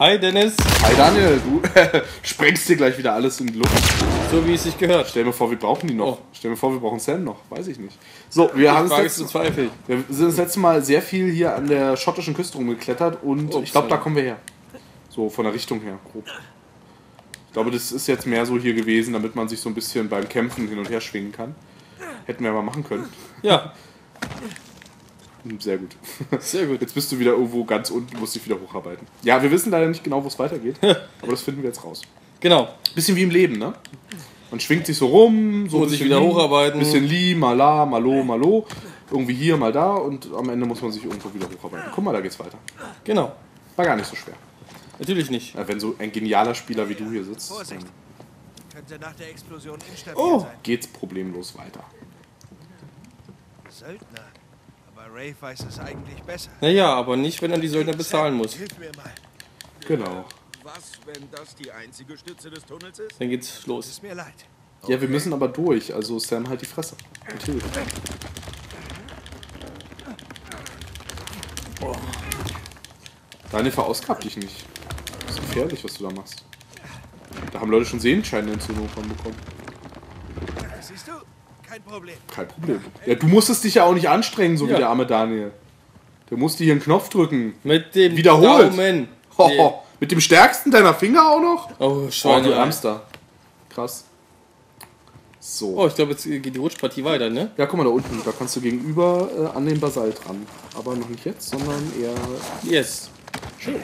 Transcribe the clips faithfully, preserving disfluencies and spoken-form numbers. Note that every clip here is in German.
Hi Dennis. Hi Daniel, du sprengst dir gleich wieder alles in die Luft. So wie es sich gehört. Stell mir vor, wir brauchen die noch. Oh. Stell mir vor, wir brauchen Sam noch. Weiß ich nicht. So, wir, haben das letzte, wir sind das letzte Mal sehr viel hier an der schottischen Küste rumgeklettert und oh, ich glaube, da kommen wir her. So, von der Richtung her, grob. Ich glaube, das ist jetzt mehr so hier gewesen, damit man sich so ein bisschen beim Kämpfen hin und her schwingen kann. Hätten wir mal machen können. Ja. Sehr gut. Sehr gut. Jetzt bist du wieder irgendwo ganz unten, musst dich wieder hocharbeiten. Ja, wir wissen leider nicht genau, wo es weitergeht, aber das finden wir jetzt raus. Genau. Bisschen wie im Leben, ne? Man schwingt sich so rum, so muss sich wieder hocharbeiten. Bisschen li, mal la, mal lo, mal lo. Irgendwie hier, mal da und am Ende muss man sich irgendwo wieder hocharbeiten. Guck mal, da geht's weiter. Genau. War gar nicht so schwer. Natürlich nicht. Ja, wenn so ein genialer Spieler wie du hier sitzt. Vorsicht. Könnte nach der Explosion instabil sein. Oh, geht's problemlos weiter. Söldner. Ray weiß es eigentlich besser. Naja, aber nicht, wenn er die Söldner bezahlen muss. Hilf mir mal. Genau. Was, wenn das die einzige Stütze des Tunnels ist? Dann geht's los. Ist mir leid. Okay. Ja, wir müssen aber durch. Also Sam, halt die Fresse. Natürlich. Oh. Daniel, verausgab dich nicht. Das ist gefährlich, was du da machst. Da haben Leute schon Sehenscheinentzündung von bekommen. Siehst du? Kein Problem. Kein Problem. Ja, du musstest dich ja auch nicht anstrengen, so ja. Wie der arme Daniel. Der musste hier einen Knopf drücken. Mit dem Wiederholt. Daumen. Ho, ho. Mit dem stärksten deiner Finger auch noch? Oh, schau, du Amster. Krass. So. Oh, ich glaube, jetzt geht die Rutschpartie weiter, ne? Ja, guck mal da unten. Da kannst du gegenüber äh, an den Basalt ran. Aber noch nicht jetzt, sondern eher... Yes. Schön.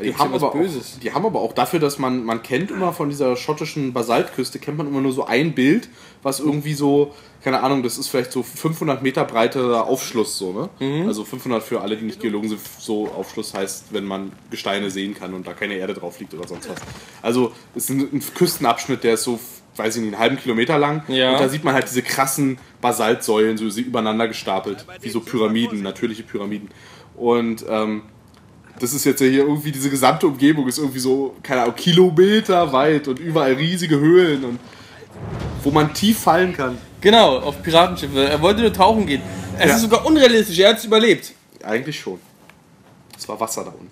Die haben, aber auch, die haben aber auch dafür, dass man, man kennt immer von dieser schottischen Basaltküste, kennt man immer nur so ein Bild, was irgendwie so, keine Ahnung, das ist vielleicht so fünfhundert Meter breiter Aufschluss, so, ne? Mhm. Also fünfhundert für alle, die nicht gelogen sind, so Aufschluss heißt, wenn man Gesteine sehen kann und da keine Erde drauf liegt oder sonst was. Also es ist ein Küstenabschnitt, der ist so, weiß ich nicht, einen halben Kilometer lang ja. Und da sieht man halt diese krassen Basaltsäulen, so übereinander gestapelt, wie so Pyramiden, natürliche Pyramiden. Und, ähm, das ist jetzt ja hier irgendwie, diese gesamte Umgebung ist irgendwie so, keine Ahnung, Kilometer weit und überall riesige Höhlen und wo man tief fallen kann. Genau, auf Piratenschiffe. Er wollte nur tauchen gehen. Es ja. Ist sogar unrealistisch, er hat es überlebt. Eigentlich schon. Es war Wasser da unten.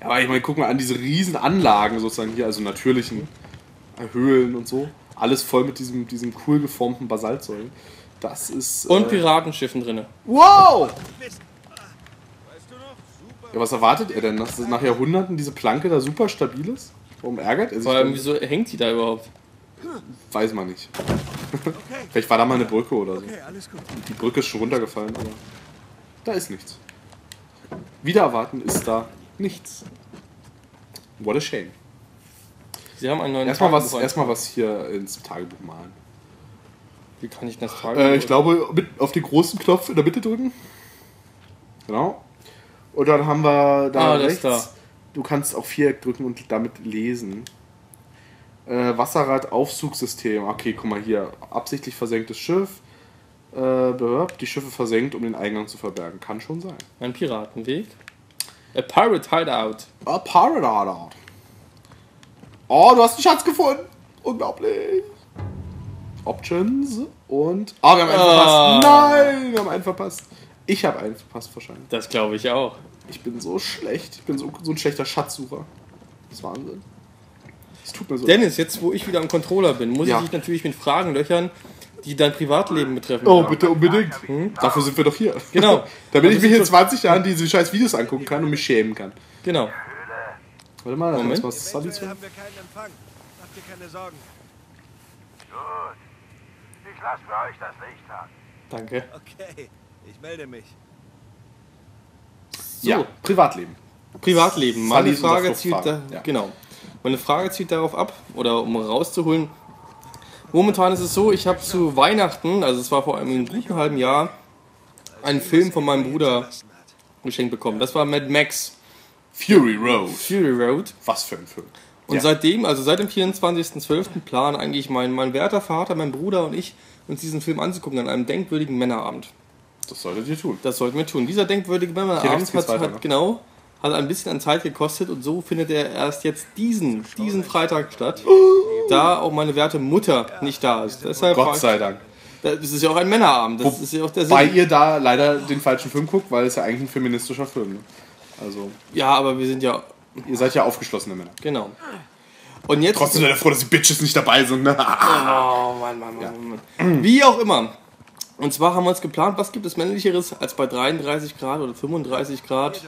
Ja, aber ich meine, guck mal an, diese riesen Anlagen sozusagen hier, also natürlichen Höhlen und so. Alles voll mit diesem, diesem cool geformten Basaltsäulen. Das ist... Und äh, Piratenschiffen drin. Wow! Ja, was erwartet er denn, dass nach Jahrhunderten diese Planke da super stabil ist? Warum ärgert er sich? Weil, wieso hängt die da überhaupt? Weiß man nicht. Vielleicht war da mal eine Brücke oder so. Die Brücke ist schon runtergefallen, aber da ist nichts. Wieder erwarten ist da nichts. What a shame. Sie haben einen neuen Erstmal was, erstmal was hier ins Tagebuch malen. Wie kann ich das Tagebuch? Äh, ich glaube, mit auf den großen Knopf in der Mitte drücken. Genau. Und dann haben wir da ah, rechts, da. Du kannst auf Viereck drücken und damit lesen. Äh, Wasserrad-Aufzugsystem. Okay, guck mal hier. Absichtlich versenktes Schiff. Äh, die Schiffe versenkt, um den Eingang zu verbergen. Kann schon sein. Ein Piratenweg. A Pirate Hideout. A Pirate Hideout. Oh, du hast einen Schatz gefunden. Unglaublich. Options. Und... Ah, oh, wir haben einen ah. verpasst. Nein, wir haben einen verpasst. Ich habe einen verpasst wahrscheinlich. Das glaube ich auch. Ich bin so schlecht. Ich bin so, so ein schlechter Schatzsucher. Das ist Wahnsinn. Das tut mir so Dennis, jetzt wo ich wieder am Controller bin, muss ja. ich dich natürlich mit Fragen löchern, die dein Privatleben betreffen. Oh, bitte unbedingt. Hm? Dafür sind wir doch hier. Genau. Damit ich mich in zwanzig Jahren diese scheiß Videos angucken kann und mich schämen kann. Genau. Warte mal, Moment. Was ist das? Eventuell haben wir keinen Empfang. Habt ihr keine Sorgen. Gut. Ich lasse bei euch das Licht an. Danke. Okay. Ich melde mich. So, ja, Privatleben. Privatleben. Meine Frage zielt da, ja. genau. Meine Frage zielt darauf ab, oder um rauszuholen. Momentan ist es so, ich habe zu Weihnachten, also es war vor einem guten halben Jahr, einen Film von meinem Bruder geschenkt bekommen. Das war Mad Max Fury Road. Fury Road. Was für ein Film. Und ja. seitdem, also seit dem vierundzwanzigsten zwölften planen eigentlich mein, mein werter Vater, mein Bruder und ich, uns diesen Film anzugucken an einem denkwürdigen Männerabend. Das solltet ihr tun. Das sollten wir tun. Dieser denkwürdige Männerabend hat, hat, genau, hat ein bisschen an Zeit gekostet und so findet er erst jetzt diesen, diesen Freitag statt, oh. da auch meine werte Mutter nicht da ist. Deshalb Gott sei Dank. Das ist ja auch ein Männerabend. Das Wo, ist ja auch der Sinn. Weil ihr da leider den falschen Film guckt, weil es ja eigentlich ein feministischer Film ist. Also, ja, aber wir sind ja... Ihr seid ja aufgeschlossene Männer. Genau. Und jetzt trotzdem seid ihr froh, dass die Bitches nicht dabei sind. Ne? Oh, Mann, Mann, Mann, ja. Mann. Wie auch immer. Und zwar haben wir uns geplant, was gibt es Männlicheres, als bei dreiunddreißig Grad oder fünfunddreißig Grad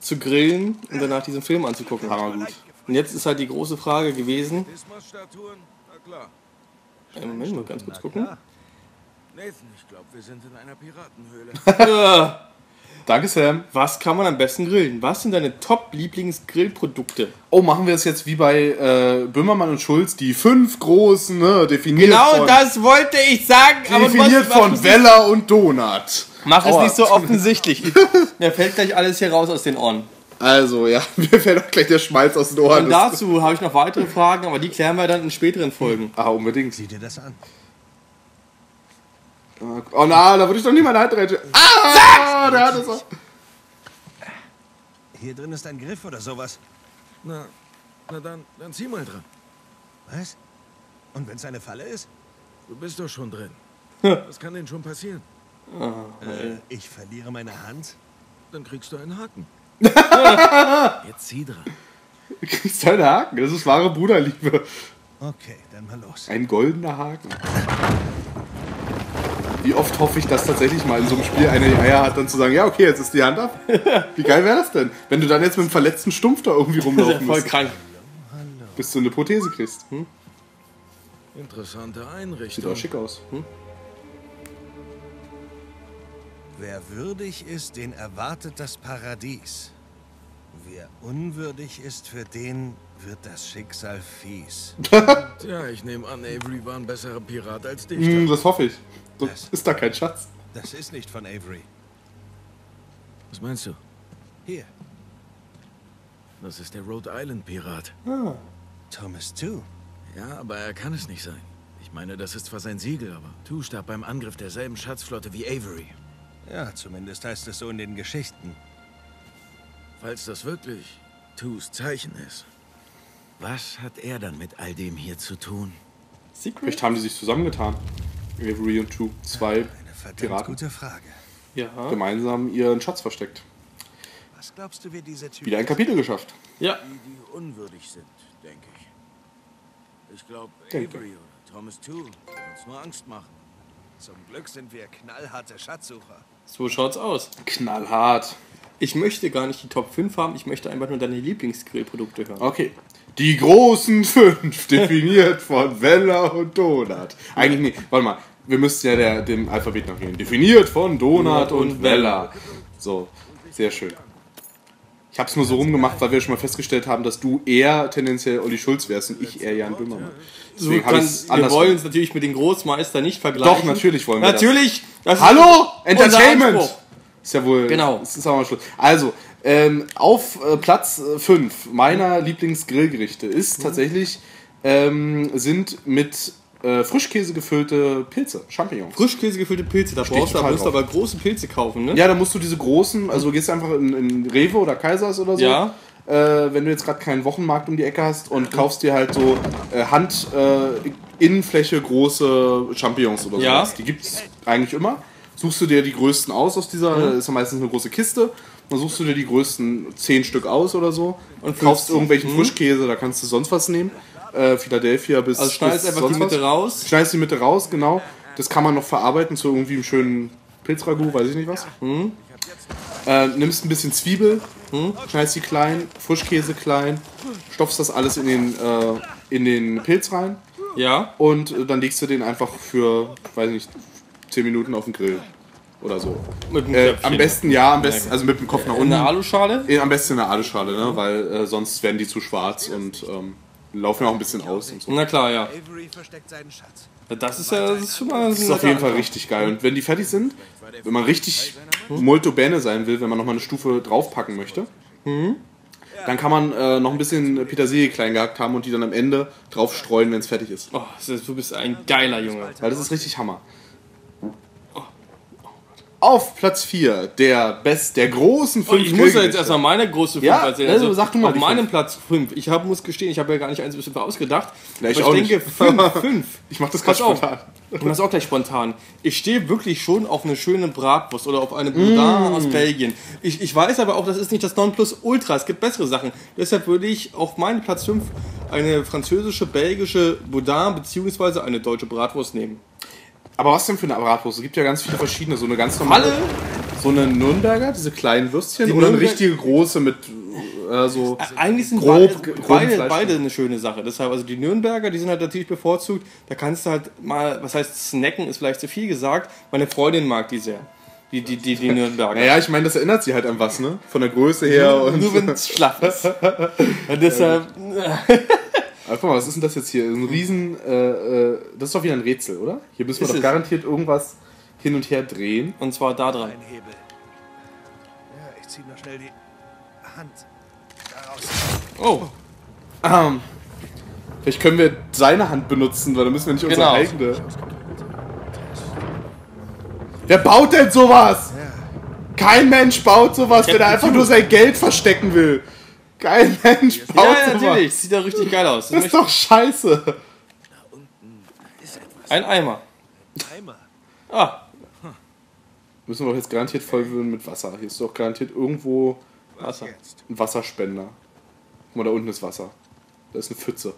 zu grillen und danach diesen Film anzugucken. Ah, gut. Und jetzt ist halt die große Frage gewesen... Dismas-Statuen? Na klar. Einen Moment, mal ganz kurz gucken. Nathan, ich glaube, wir sind in einer Piratenhöhle. Danke, Sam. Was kann man am besten grillen? Was sind deine Top-Lieblings-Grillprodukte? Oh, machen wir es jetzt wie bei äh, Böhmermann und Schulz, die fünf großen, ne, definiert genau von, das wollte ich sagen. Definiert aber von Weller und Donut. Mach oh. es nicht so offensichtlich. Mir fällt gleich alles hier raus aus den Ohren. Also, ja, mir fällt auch gleich der Schmalz aus den Ohren. Und dazu habe ich noch weitere Fragen, aber die klären wir dann in späteren Folgen. Ah, unbedingt. Sieh dir das an. Oh na, da würde ich doch niemand reintreten. Ah, der hat es auch. Hier drin ist ein Griff oder sowas. Na, na dann, dann zieh mal dran. Was? Und wenn es eine Falle ist? Du bist doch schon drin. Was kann denn schon passieren? Oh, äh, ich verliere meine Hand? Dann kriegst du einen Haken. Jetzt zieh dran. Du kriegst einen Haken? Das ist wahre Bruderliebe. Okay, dann mal los. Ein goldener Haken. Wie oft hoffe ich, dass tatsächlich mal in so einem Spiel einer die Eier hat, dann zu sagen, ja okay, jetzt ist die Hand ab. Wie geil wäre das denn? Wenn du dann jetzt mit dem verletzten Stumpf da irgendwie rumlaufen musst. Das ist ja voll krank. Bis du eine Prothese kriegst. Hm? Interessante Einrichtung. Sieht auch schick aus. Hm? Wer würdig ist, den erwartet das Paradies. Wer unwürdig ist, für den wird das Schicksal fies. Tja, ich nehme an, Avery war ein besserer Pirat als Dichter. Mm, das hoffe ich. Das ist da kein Schatz. Das ist nicht von Avery. Was meinst du? Hier. Das ist der Rhode Island Pirat. Ah. Thomas Tew. Ja, aber er kann es nicht sein. Ich meine, das ist zwar sein Siegel, aber Tew starb beim Angriff derselben Schatzflotte wie Avery. Ja, zumindest heißt es so in den Geschichten. Falls das wirklich Tews Zeichen ist, was hat er dann mit all dem hier zu tun? Secret? Vielleicht haben die sich zusammengetan. Avery und Tew, zwei Eine Piraten. Gute Frage. Ja. Gemeinsam ihren Schatz versteckt. Was glaubst du, wie dieser Typ wieder ein Kapitel geschafft. Ja. Die, die unwürdig sind, denke ich. Ich glaube, Avery und Thomas Tew können uns nur Angst machen. Zum Glück sind wir knallharte Schatzsucher. So schaut's aus. Knallhart. Ich möchte gar nicht die Top fünf haben, ich möchte einfach nur deine Lieblingsgrillprodukte hören. Okay. Die großen fünf, definiert von Weller und Donut. Eigentlich nee, warte mal, wir müssten ja der, dem Alphabet noch gehen. Definiert von Donut und, und Weller. So, sehr schön. Ich hab's nur so rumgemacht, weil wir schon mal festgestellt haben, dass du eher tendenziell Olli Schulz wärst und ich eher Jan Böhmermann. So, wir wollen uns natürlich mit dem Großmeister nicht vergleichen. Doch, natürlich wollen wir natürlich, das. Natürlich! Hallo, Entertainment! Ist ja wohl. Genau. Ist, ist auch mal Schluss. Also, ähm, auf äh, Platz fünf meiner mhm. Lieblingsgrillgerichte ist mhm. tatsächlich, ähm, sind mit äh, Frischkäse gefüllte Pilze, Champignons. Frischkäse gefüllte Pilze, da brauchst du aber große Pilze kaufen, ne? Ja, da musst du diese großen, also du gehst einfach in, in Rewe oder Kaisers oder so. Ja. Äh, wenn du jetzt gerade keinen Wochenmarkt um die Ecke hast und kaufst dir halt so äh, Hand äh, Innenfläche große Champignons oder ja. sowas. Die gibt's eigentlich immer. Suchst du dir die größten aus aus dieser, mhm. ist ja meistens eine große Kiste, dann suchst du dir die größten zehn Stück aus oder so und kaufst irgendwelchen mhm. Frischkäse, da kannst du sonst was nehmen, äh, Philadelphia bis also schneidest einfach die Mitte was. raus. Schneidest die Mitte raus, genau, das kann man noch verarbeiten zu irgendwie einem schönen Pilzragout, weiß ich nicht was. Mhm. Äh, nimmst ein bisschen Zwiebel, mhm. schneidest die klein, Frischkäse klein, stopfst das alles in den, äh, in den Pilz rein ja. und äh, dann legst du den einfach für, weiß ich nicht, zehn Minuten auf den Grill oder so. Mit dem äh, am besten, ja, am besten, also mit dem Kopf nach unten. In der Aluschale? Äh, am besten in der Aluschale, ne? weil äh, sonst werden die zu schwarz und ähm, laufen auch ein bisschen aus. Und so. Na klar, ja. Das ist ja das ist schon mal... Das ist auf jeden Fall richtig geil. Und wenn die fertig sind, wenn man richtig hm? molto bene sein will, wenn man nochmal eine Stufe draufpacken möchte, hm? dann kann man äh, noch ein bisschen Petersilie klein gehackt haben und die dann am Ende drauf streuen, wenn es fertig ist. Oh, du bist ein geiler Junge. Weil das ist richtig Hammer. Auf Platz vier der Best, der großen fünf. Ich muss ja jetzt erstmal meine große fünf ja, erzählen. Also sag du mal auf meinem Platz fünf. Ich hab, muss gestehen, ich habe ja gar nicht eins bis fünf ausgedacht. Ja, ich aber ich denke fünf. Ich mach das ganz spontan. Ich mach das auch gleich spontan. Ich stehe wirklich schon auf eine schöne Bratwurst oder auf eine Boudin mm. aus Belgien. Ich, ich weiß aber auch, das ist nicht das Nonplusultra. Es gibt bessere Sachen. Deshalb würde ich auf meinen Platz fünf eine französische, belgische Boudin beziehungsweise eine deutsche Bratwurst nehmen. Aber was denn für eine Bratwurst? Es gibt ja ganz viele verschiedene, so eine ganz normale, Halle. So eine Nürnberger, diese kleinen Würstchen die oder Nürnberg- eine richtige große mit äh, so eigentlich sind grob, beide, beide, beide eine schöne Sache. Deshalb, also die Nürnberger, die sind halt natürlich bevorzugt, da kannst du halt mal, was heißt snacken, ist vielleicht zu viel gesagt, meine Freundin mag die sehr. Die, die, die, die Nürnberger. Naja, ich meine, das erinnert sie halt an was, ne? Von der Größe her. Nur, und nur wenn es schlaff ist. Deshalb... Guck mal, was ist denn das jetzt hier? Ein Riesen... Äh, das ist doch wieder ein Rätsel, oder? Hier müssen wir ist doch garantiert es? irgendwas hin und her drehen. Und zwar da dran. Ein Hebel. Ja, ich zieh noch schnell die Hand daraus. Oh. Ähm. Vielleicht können wir seine Hand benutzen, weil dann müssen wir nicht genau. unsere eigene... Wer baut denn sowas? Ja. Kein Mensch baut sowas, wenn er einfach nur sein Geld verstecken will. Geil, Mensch, baut ja, ja, natürlich, was. Sieht ja richtig geil aus. Das, das ist doch scheiße. Da unten ist etwas. Ein Eimer. Ein Eimer. Ah. Müssen wir doch jetzt garantiert vollwürden mit Wasser. Hier ist doch garantiert irgendwo Wasser. Ein Wasserspender. Guck mal, da unten ist Wasser. Da ist eine Pfütze.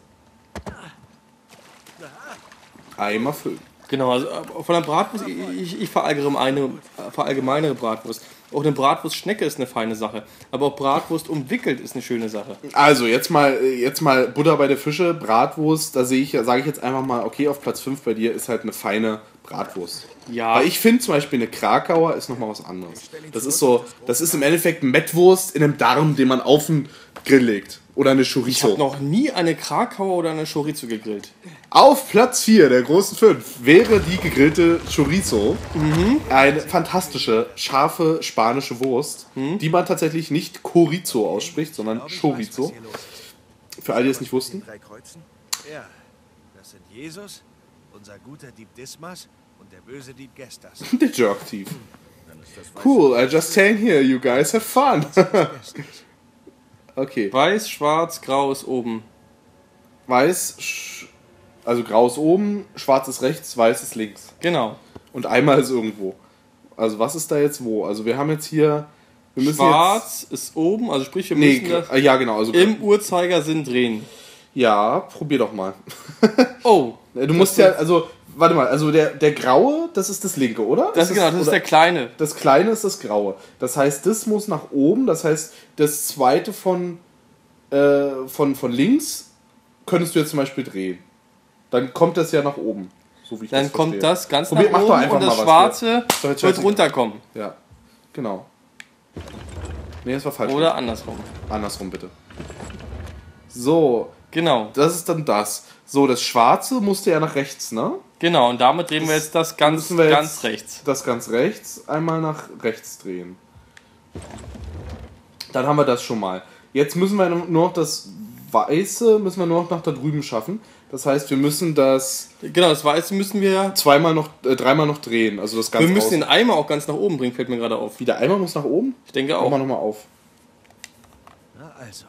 Eimer füllen. Genau, also von der Bratwurst, ich, ich verallgemeinere, eine, verallgemeinere Bratwurst. Auch eine Bratwurstschnecke ist eine feine Sache, aber auch Bratwurst umwickelt ist eine schöne Sache. Also jetzt mal, jetzt mal Butter bei der Fische, Bratwurst, da sehe ich, sage ich jetzt einfach mal, okay, auf Platz fünf bei dir ist halt eine feine Bratwurst. Ja. Weil ich finde zum Beispiel eine Krakauer ist nochmal was anderes. Das ist so, das ist im Endeffekt eine Mettwurst in einem Darm, den man auf den Grill legt. Oder eine Chorizo. Ich habe noch nie eine Krakauer oder eine Chorizo gegrillt. Auf Platz vier der großen fünf wäre die gegrillte Chorizo. Mhm. Eine fantastische, scharfe spanische Wurst, mhm. die man tatsächlich nicht Chorizo ausspricht, sondern ich glaube, ich Chorizo. Weiß, für alle, die es nicht wussten. Ja, das sind Jesus, unser guter Dieb Dismas und der böse Dieb Gestas. Der Jerk-Dieb. Cool, I just came here, you guys have fun. Okay. Weiß, schwarz, grau ist oben. Weiß, sch- also grau ist oben, schwarz ist rechts, weiß ist links. Genau. Und einmal ist irgendwo. Also was ist da jetzt wo? Also wir haben jetzt hier... Wir müssen schwarz jetzt, ist oben, also sprich wir müssen nee, das ja, genau, also im Uhrzeigersinn drehen. Ja, probier doch mal. Oh. Du musst ja, also, warte mal, also der, der graue, das ist das linke, oder? Das, das ist, genau, das ist der kleine. Das kleine ist das graue. Das heißt, das muss nach oben, das heißt, das zweite von, äh, von, von links könntest du jetzt zum Beispiel drehen. Dann kommt das ja nach oben, so wie ich Dann das kommt verstehe. Das ganz Probier, nach oben einfach und das schwarze wird so, runterkommen. Ja, genau. Nee, das war falsch. Oder nicht. andersrum. Andersrum, bitte. So. Genau. Das ist dann das. So, das Schwarze musste ja nach rechts, ne? Genau, und damit drehen das wir jetzt das ganz, jetzt ganz rechts. Das ganz rechts einmal nach rechts drehen. Dann haben wir das schon mal. Jetzt müssen wir nur noch das Weiße, müssen wir nur noch nach da drüben schaffen. Das heißt, wir müssen das... Genau, das Weiße müssen wir... Zweimal noch, äh, dreimal noch drehen. Also das ganz wir müssen raus. Den Eimer auch ganz nach oben bringen, fällt mir gerade auf. Wie, der Eimer muss nach oben? Ich denke auch. Machen wir nochmal auf. Na also...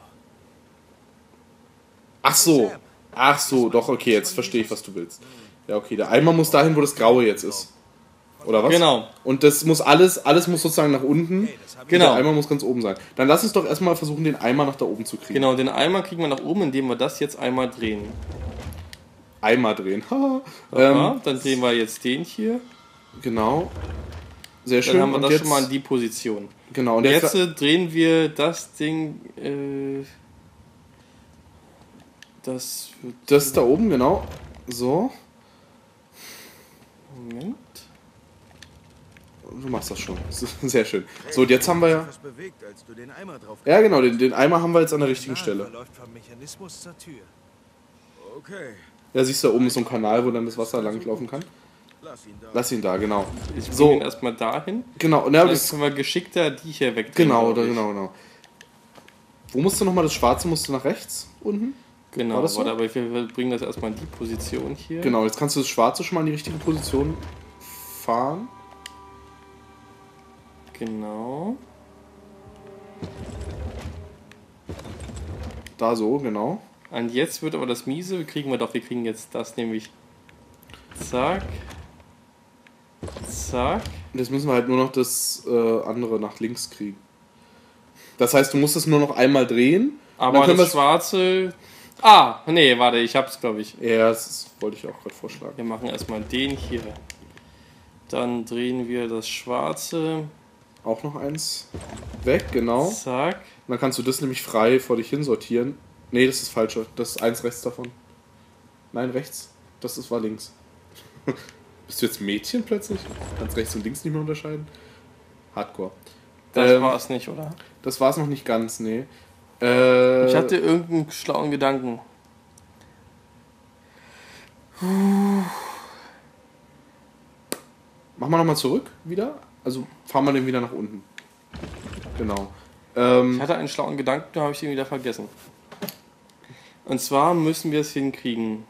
Ach so, ach so, doch, okay, jetzt verstehe ich, was du willst. Ja, okay, der Eimer muss dahin, wo das Graue jetzt ist. Oder was? Genau. Und das muss alles, alles muss sozusagen nach unten. Genau. Der Eimer muss ganz oben sein. Dann lass uns doch erstmal versuchen, den Eimer nach da oben zu kriegen. Genau, den Eimer kriegen wir nach oben, indem wir das jetzt einmal drehen. Eimer drehen. Aha, ähm, dann drehen wir jetzt den hier. Genau. Sehr schön. Dann haben wir und das jetzt schon mal in die Position. Genau. Und, und jetzt, jetzt drehen wir das Ding... Äh, Das, das ist da oben, genau. So. Moment. Du machst das schon. Sehr schön. So, und jetzt haben wir ja... Ja, genau, den, den Eimer haben wir jetzt an der richtigen Stelle. Ja, siehst du, da oben ist so ein Kanal, wo dann das Wasser langlaufen kann. Lass ihn da, genau. Ich bringe so. ihn erstmal dahin. Genau. Na, das können wir geschickter die hier wegdrehen. Genau, da, genau, genau. Wo musst du nochmal das Schwarze? Musst du nach rechts unten? Genau, war so? Warte, aber wir bringen das erstmal in die Position hier. Genau, jetzt kannst du das Schwarze schon mal in die richtige Position fahren. Genau. Da so, genau. Und jetzt wird aber das Miese, kriegen wir doch, wir kriegen jetzt das nämlich. Zack. Zack. Jetzt müssen wir halt nur noch das äh, andere nach links kriegen. Das heißt, du musst es nur noch einmal drehen. Aber das schwarze... Ah, nee, warte, ich hab's, glaube ich. Ja, das wollte ich auch gerade vorschlagen. Wir machen erstmal den hier. Dann drehen wir das schwarze... Auch noch eins weg, genau. Zack. Und dann kannst du das nämlich frei vor dich hin sortieren. Nee, das ist falsche. Das ist eins rechts davon. Nein, rechts. Das ist war links. Bist du jetzt Mädchen plötzlich? Kannst rechts und links nicht mehr unterscheiden? Hardcore. Das ähm, war es nicht, oder? Das war es noch nicht ganz, nee. Äh, ich hatte irgendeinen schlauen Gedanken. Machen wir nochmal zurück wieder. Also fahren wir den wieder nach unten. Genau. Ähm, ich hatte einen schlauen Gedanken, da habe ich den wieder vergessen. Und zwar müssen wir es hinkriegen.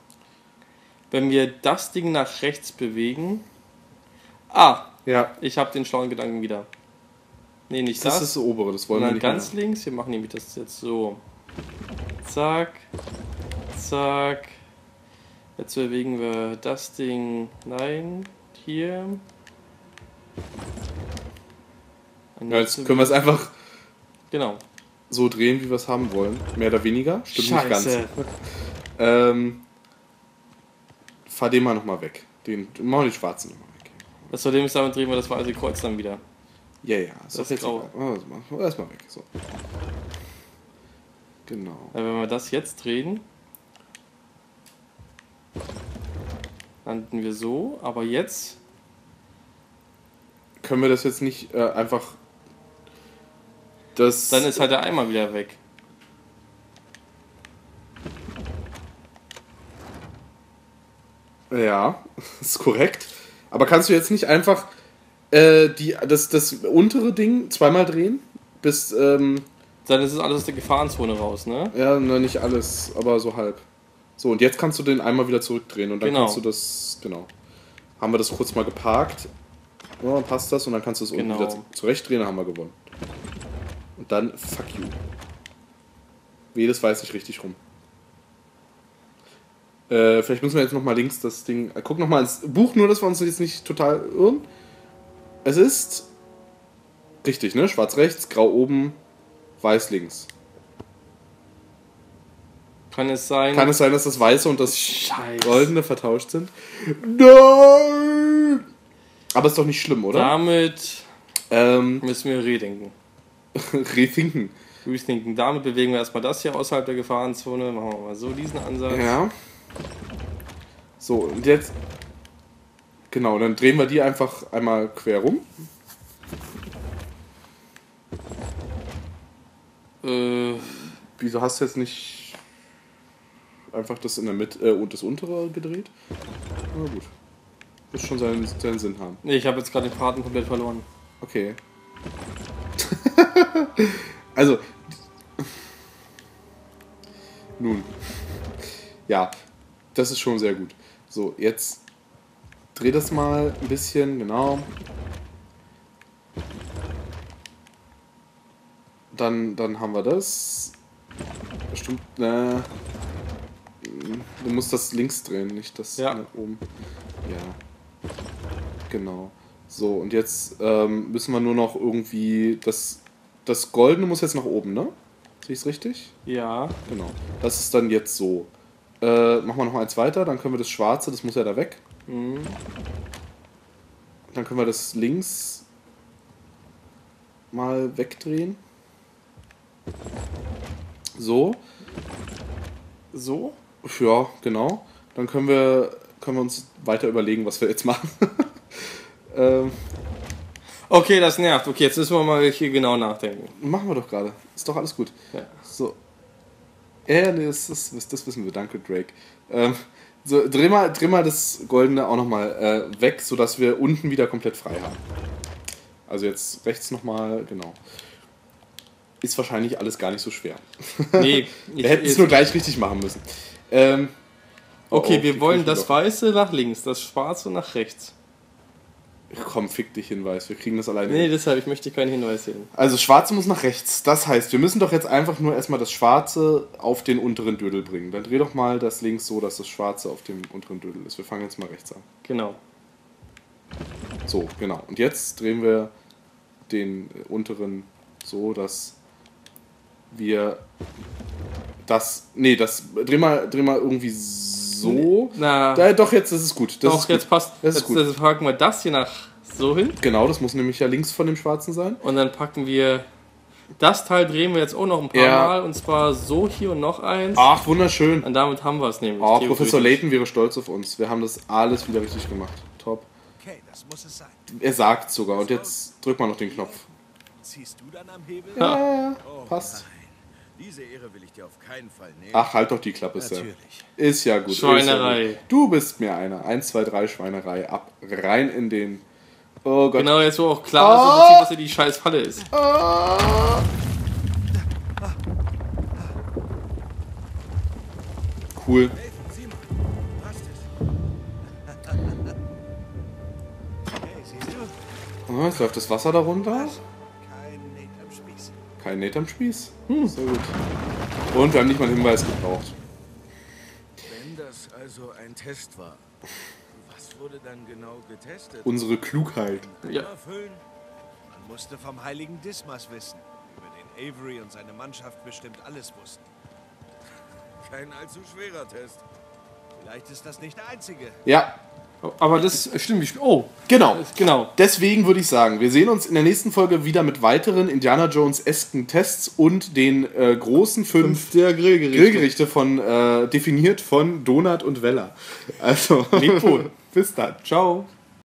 Wenn wir das Ding nach rechts bewegen... Ah, ja. Ich habe den schlauen Gedanken wieder. Nee, nicht das. Das ist das obere, das wollen wir nicht. Ganz mehr. Links, wir machen nämlich das jetzt so. Zack, zack. Jetzt bewegen wir das Ding. Nein, hier. Ja, jetzt können wir es einfach genau so drehen, wie wir es haben wollen. Mehr oder weniger. Stimmt Scheiße. Nicht ganz. ähm, fahr den mal nochmal weg. Den, mach den schwarzen nochmal weg. Das Problem ist, damit drehen wir das weiße Kreuz dann wieder. Ja, ja. Das, das ist jetzt auch. Oh, erstmal weg. So. Genau. Ja, wenn wir das jetzt drehen, landen wir so, aber jetzt... Können wir das jetzt nicht äh, einfach... Das Dann ist halt der Eimer wieder weg. Ja, ist korrekt. Aber kannst du jetzt nicht einfach äh, die, das, das untere Ding zweimal drehen? Bis, ähm, Dann ist es alles aus der Gefahrenzone raus, ne? Ja, na, nicht alles, aber so halb. So, und jetzt kannst du den einmal wieder zurückdrehen und dann genau. kannst du das... Genau. Haben wir das kurz mal geparkt. Ja, dann passt das und dann kannst du es unten genau. wieder zurechtdrehen, dann haben wir gewonnen. Und dann, fuck you. Nee, das weiß nicht richtig rum. Äh, vielleicht müssen wir jetzt nochmal links das Ding... Guck nochmal ins Buch, nur dass wir uns jetzt nicht total irren. Es ist... Richtig, ne? Schwarz rechts, grau oben, weiß links. Kann es sein... Kann es sein, dass das Weiße und das Scheiß. Goldene vertauscht sind? Nein! Aber ist doch nicht schlimm, oder? Damit ähm, müssen wir redenken. Rethinken. Rethinken. Damit bewegen wir erstmal das hier außerhalb der Gefahrenzone. Machen wir mal so diesen Ansatz. Ja. So, und jetzt... Genau, dann drehen wir die einfach einmal quer rum. Äh, Wieso hast du jetzt nicht einfach das in der Mitte äh, und das untere gedreht? Na gut. Muss schon seinen, seinen Sinn haben. Nee, ich habe jetzt gerade den Faden komplett verloren. Okay. Also, nun, ja, das ist schon sehr gut. So, jetzt dreh das mal ein bisschen, genau. Dann, dann haben wir das. Stimmt, ne? Du musst das links drehen, nicht das ja. nach oben. Ja, genau. So, und jetzt ähm, müssen wir nur noch irgendwie das... Das Goldene muss jetzt nach oben, ne? Sehe ich es richtig? Ja. Genau. Das ist dann jetzt so. Äh, machen wir noch eins weiter, dann können wir das Schwarze, das muss ja da weg. Mhm. Dann können wir das links mal wegdrehen. So. So? Ja, genau. Dann können wir, können wir uns weiter überlegen, was wir jetzt machen. ähm... Okay, das nervt. Okay, jetzt müssen wir mal hier genau nachdenken. Machen wir doch gerade. Ist doch alles gut. Ja. So. Ja, nee, das, das, das wissen wir. Danke, Drake. Ähm, so, dreh mal, dreh mal das Goldene auch nochmal äh, weg, sodass wir unten wieder komplett frei haben. Also jetzt rechts nochmal, genau. Ist wahrscheinlich alles gar nicht so schwer. Nee. Wir hätten es nur gleich richtig machen müssen. Ähm, okay, oh, oh, wir wollen das Weiße nach links, das Schwarze nach rechts. Komm, fick dich, Hinweis. Wir kriegen das alleine. Nee, hin. Deshalb, ich möchte keinen Hinweis sehen. Also, Schwarze muss nach rechts. Das heißt, wir müssen doch jetzt einfach nur erstmal das Schwarze auf den unteren Dödel bringen. Dann dreh doch mal das links so, dass das Schwarze auf dem unteren Dödel ist. Wir fangen jetzt mal rechts an. Genau. So, genau. Und jetzt drehen wir den unteren so, dass wir das... Nee, das... Dreh mal, dreh mal irgendwie so. So. Na, da, doch, jetzt ist es gut. Das doch, ist jetzt gut. Passt. Das jetzt, ist gut. Jetzt packen wir das hier nach so hin. Genau, das muss nämlich ja links von dem Schwarzen sein. Und dann packen wir das Teil, drehen wir jetzt auch noch ein paar ja. Mal. Und zwar so hier und noch eins. Ach, wunderschön. Und damit haben wir es nämlich. Oh, Professor Layton wäre stolz auf uns. Wir haben das alles wieder richtig gemacht. Top. Okay, das muss es sein. Er sagt sogar. Und jetzt drück mal noch den Knopf. Ziehst du dann am Hebel? Ja, ja, ja. Oh, passt. Nein. Diese Ehre will ich dir auf keinen Fall nehmen. Ach, halt doch die Klappe, Sam. Ist ja gut. Schweinerei. Du bist mir einer. Eins, zwei, drei, Schweinerei. Ab, rein in den... Oh Gott. Genau, jetzt wo auch klar ist, im Prinzip, dass er die scheiß Falle ist. Ah. Cool. Oh, jetzt läuft das Wasser da runter. Kein Net am Spieß. Hm, sehr gut. Und wir haben nicht mal einen Hinweis gebraucht. Wenn das also ein Test war, was wurde dann genau getestet? Unsere Klugheit. Ja. Man musste vom heiligen Dismas wissen, über den Avery und seine Mannschaft bestimmt alles wussten. Kein allzu schwerer Test. Vielleicht ist das nicht der einzige. Ja. Aber das stimmt, ich oh, genau. genau. Deswegen würde ich sagen, wir sehen uns in der nächsten Folge wieder mit weiteren Indiana Jones-esken Tests und den äh, großen fünf, fünf der Grillgerichte, Grillgerichte von, äh, definiert von Donut und Weller. Also, bis dann. Ciao.